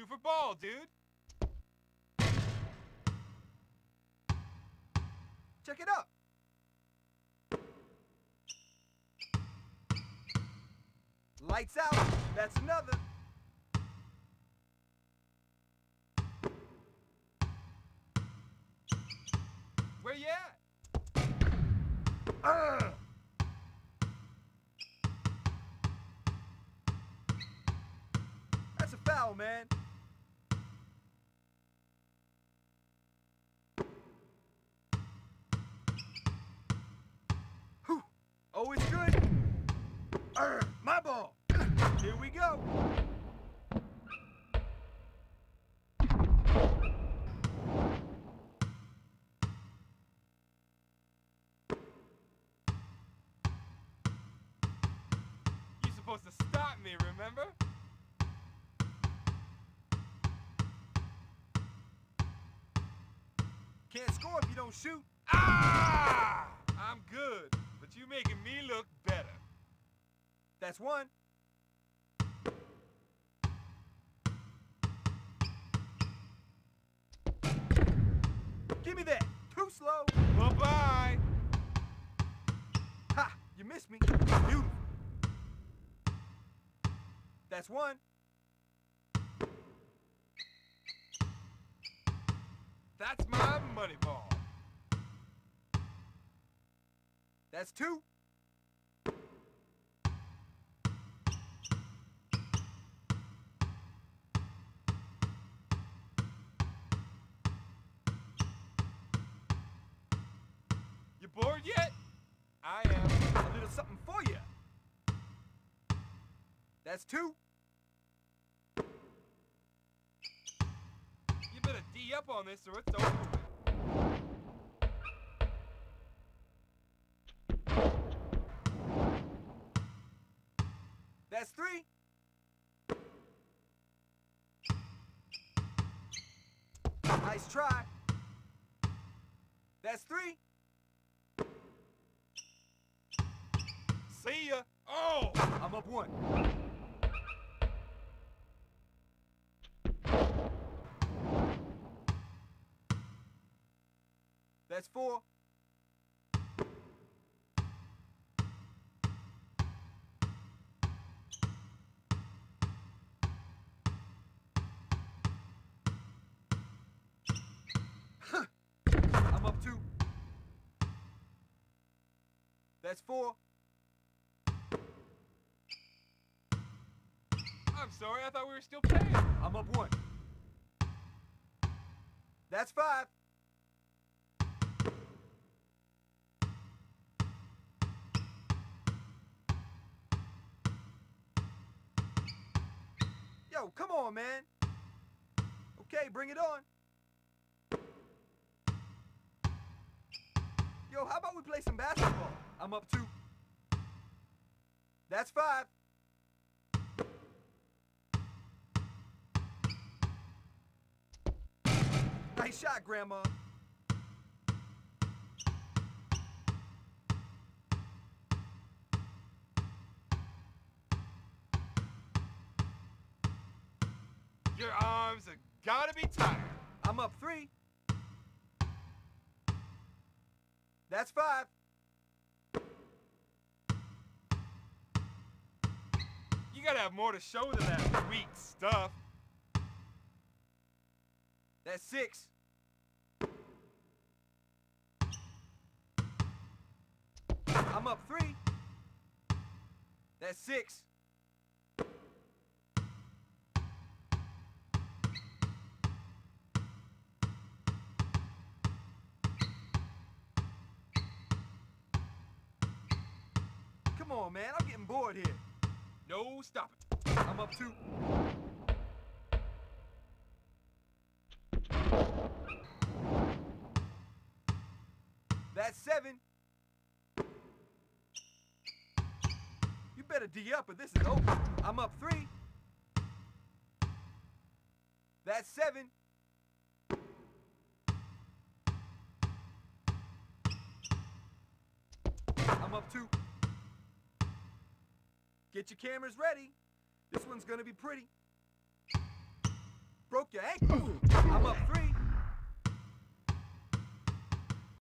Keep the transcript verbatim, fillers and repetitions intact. Shoot for ball, dude. Check it up. Lights out. That's another. Where you at? Uh. That's a foul, man. Whew. Oh, it's good. Uh, my ball. Here we go. Supposed to stop me, remember? Can't score if you don't shoot. Ah! I'm good, but you're making me look better. That's one. Give me that. Too slow. Bye-bye. Ha! You missed me. Beautiful. That's one. That's my money ball. That's two. You bored yet? I am. A little something for you. That's two. You better D up on this or it's over. That's three. Nice try. That's three. See ya. Oh, I'm up one. That's four. Huh. I'm up two. That's four. I'm sorry, I thought we were still playing. I'm up one. That's five. Yo, come on, man. Okay, bring it on. Yo, how about we play some basketball? I'm up two. That's five. Nice shot, Grandma. Your arms have got to be tired. I'm up three. That's five. You got to have more to show than that weak stuff. That's six. I'm up three. That's six. Come on, man, I'm getting bored here. No, stop it. I'm up two. That's seven. You better D up or this is over. I'm up three. That's seven. I'm up two. Get your cameras ready. This one's gonna be pretty. correct?